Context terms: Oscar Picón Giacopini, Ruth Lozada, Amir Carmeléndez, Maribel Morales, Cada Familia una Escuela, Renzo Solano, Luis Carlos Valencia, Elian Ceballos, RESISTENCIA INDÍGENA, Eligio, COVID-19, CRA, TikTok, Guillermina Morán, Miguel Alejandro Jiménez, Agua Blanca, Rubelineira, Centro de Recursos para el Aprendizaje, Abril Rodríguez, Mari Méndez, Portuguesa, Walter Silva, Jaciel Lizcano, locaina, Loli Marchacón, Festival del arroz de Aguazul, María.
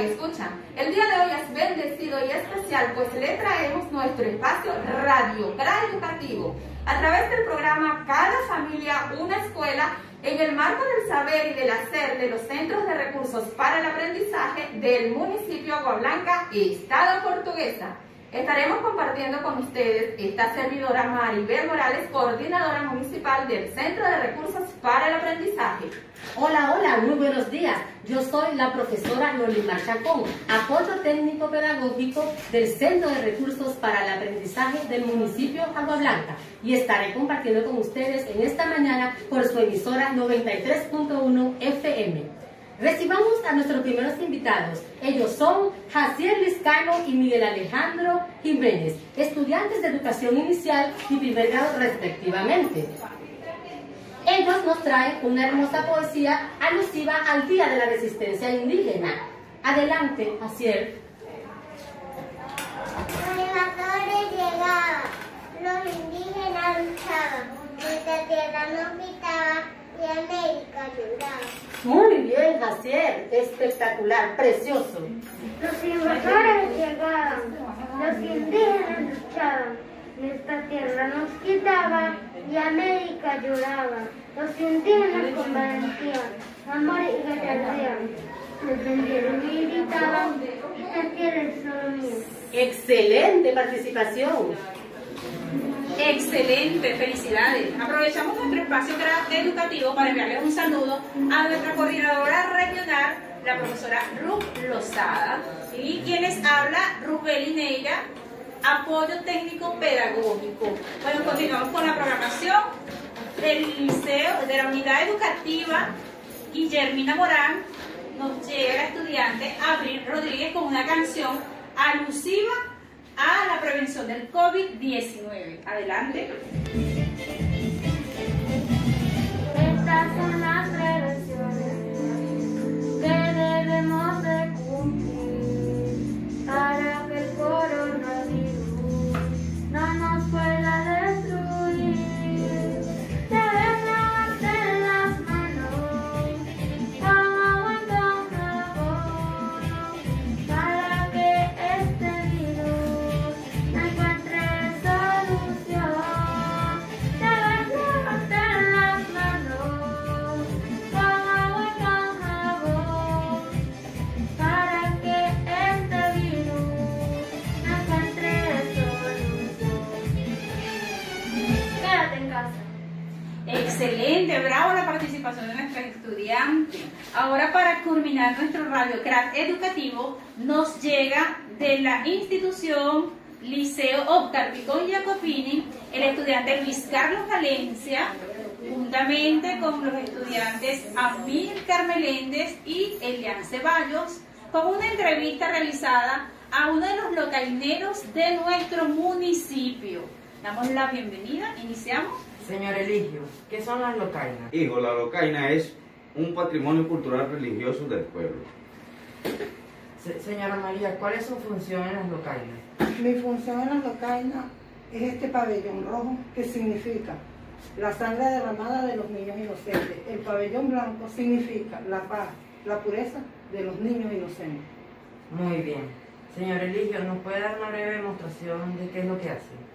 radioescucha. El día de hoy es bendecido y especial, pues le traemos nuestro espacio radioeducativo a través del programa Cada Familia una Escuela, en el marco del saber y del hacer de los Centros de Recursos para el Aprendizaje del municipio Agua Blanca, Estado Portuguesa. Estaremos compartiendo con ustedes esta servidora Maribel Morales, coordinadora municipal del Centro de Recursos para el Aprendizaje. Hola, hola, muy buenos días. Yo soy la profesora Loli Marchacón, apoyo técnico pedagógico del Centro de Recursos para el Aprendizaje del municipio Agua Blanca, y estaré compartiendo con ustedes en esta mañana por su emisora 93.1 FM. Recibamos a nuestros primeros invitados. Ellos son Jaciel Lizcano y Miguel Alejandro Jiménez, estudiantes de educación inicial y primer grado respectivamente. Ellos nos traen una hermosa poesía alusiva al Día de la Resistencia Indígena. Adelante, Jaciel. Los invasores llegaban, los indígenas luchaban, nuestra tierra nos gritaba y América lloraba. Muy bien, Jaciel, espectacular, precioso. Los invasores llegaban, los indígenas luchaban, nuestra tierra nos quitaba y América lloraba. Los indígenas con valentía, amor y gallardía, defendieron y gritaban, esta tierra es solo mía. Excelente participación. Excelente, felicidades. Aprovechamos nuestro espacio educativo para enviarles un saludo a nuestra coordinadora regional, la profesora Ruth Lozada, y quien les habla, Rubelineira, apoyo técnico pedagógico. Bueno, continuamos con la programación del liceo, de la unidad educativa Guillermina Morán. Nos llega la estudiante Abril Rodríguez con una canción alusiva a la prevención del COVID-19. Adelante. Estas son las prevenciones que debemos de cumplir para que el coronavirus no nos pueda destruir. Debes lavarte las manos con agua y con jabón para que este excelente, bravo la participación de nuestra estudiante. Ahora, para culminar nuestro radiocraft educativo, nos llega de la institución Liceo Oscar Picón Giacopini el estudiante Luis Carlos Valencia, juntamente con los estudiantes Amir Carmeléndez y Elian Ceballos, con una entrevista realizada a uno de los locaineros de nuestro municipio. Damos la bienvenida, iniciamos. Señor Eligio, ¿qué son las locainas? Hijo, la locaina es un patrimonio cultural religioso del pueblo. Señora María, ¿cuál es su función en las locainas? Mi función en las locainas es este pabellón rojo, que significa la sangre derramada de los niños inocentes. El pabellón blanco significa la paz, la pureza de los niños inocentes. Muy bien. Señor Eligio, ¿nos puede dar una breve demostración de qué es lo que hace?